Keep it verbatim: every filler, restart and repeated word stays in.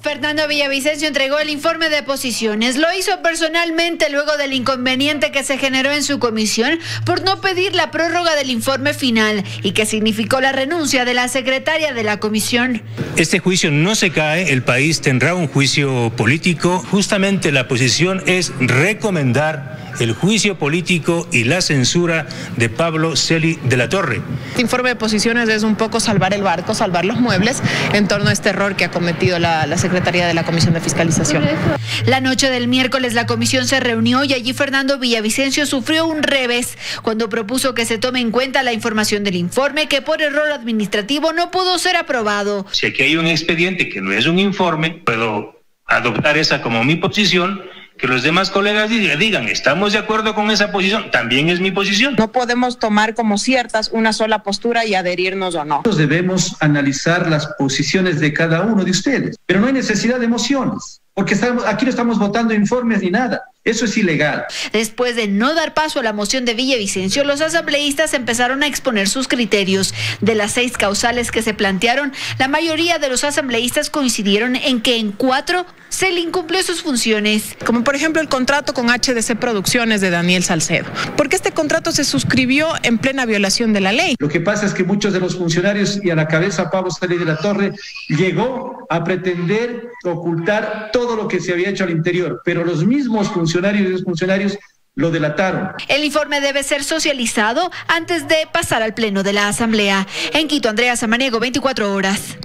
Fernando Villavicencio entregó el informe de posiciones. Lo hizo personalmente luego del inconveniente que se generó en su comisión por no pedir la prórroga del informe final y que significó la renuncia de la secretaria de la comisión. Este juicio no se cae, el país tendrá un juicio político. Justamente la posición es recomendar el juicio político y la censura de Pablo Celi de la Torre. Este informe de posiciones es un poco salvar el barco, salvar los muebles en torno a este error que ha cometido la, la Secretaría de la Comisión de Fiscalización. La noche del miércoles la comisión se reunió y allí Fernando Villavicencio sufrió un revés cuando propuso que se tome en cuenta la información del informe que por error administrativo no pudo ser aprobado. Si aquí hay un expediente que no es un informe, puedo adoptar esa como mi posición. Que los demás colegas digan, estamos de acuerdo con esa posición, también es mi posición. No podemos tomar como ciertas una sola postura y adherirnos o no. Nosotros debemos analizar las posiciones de cada uno de ustedes, pero no hay necesidad de emociones, porque estamos, aquí no estamos votando informes ni nada. Eso es ilegal. Después de no dar paso a la moción de Villavicencio, los asambleístas empezaron a exponer sus criterios. De las seis causales que se plantearon, la mayoría de los asambleístas coincidieron en que en cuatro se le incumplió sus funciones. Como por ejemplo el contrato con H D C Producciones de Daniel Salcedo. Porque este contrato se suscribió en plena violación de la ley. Lo que pasa es que muchos de los funcionarios y a la cabeza Pablo Celi de la Torre llegó a pretender ocultar todo lo que se había hecho al interior, pero los mismos funcionarios funcionarios y los funcionarios lo delataron. El informe debe ser socializado antes de pasar al pleno de la Asamblea. En Quito, Andrea Samaniego, veinticuatro horas.